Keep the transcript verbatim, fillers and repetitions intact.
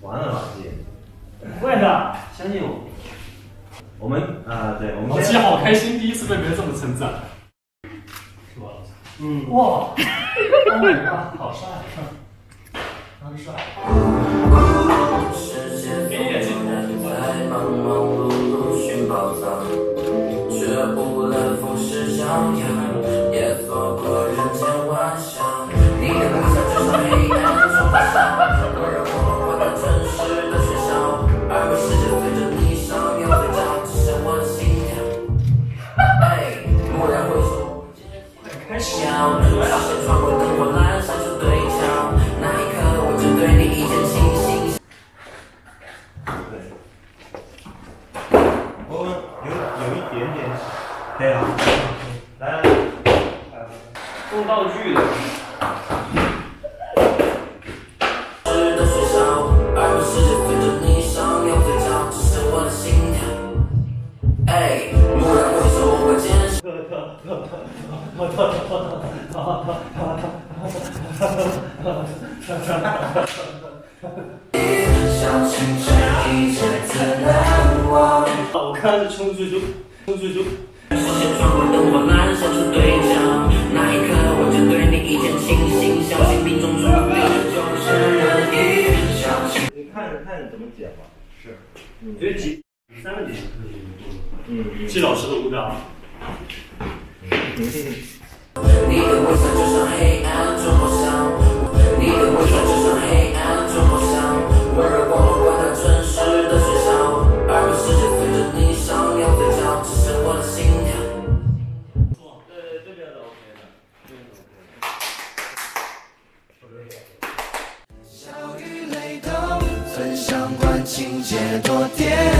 玩了吧自己？不会的，相信我。我们啊、呃，对，我们老七好开心，第一次被别人这么称赞。是吧，老七？嗯。哇！Oh my god， 好帅！好帅！给你点镜头。我看是冲最终，冲最终。你看着看着怎么解吧，是，因为解三个点，嗯，季老师的舞蹈。你的微笑就像黑暗中破晓，你的微笑就像黑暗中破晓，温柔光路灌溉城市的喧嚣，而我世界随着你上扬嘴角，只是我的心跳。哇，对对，这边的 OK 的，这边的 OK 的。笑与泪都曾相关，情节多甜。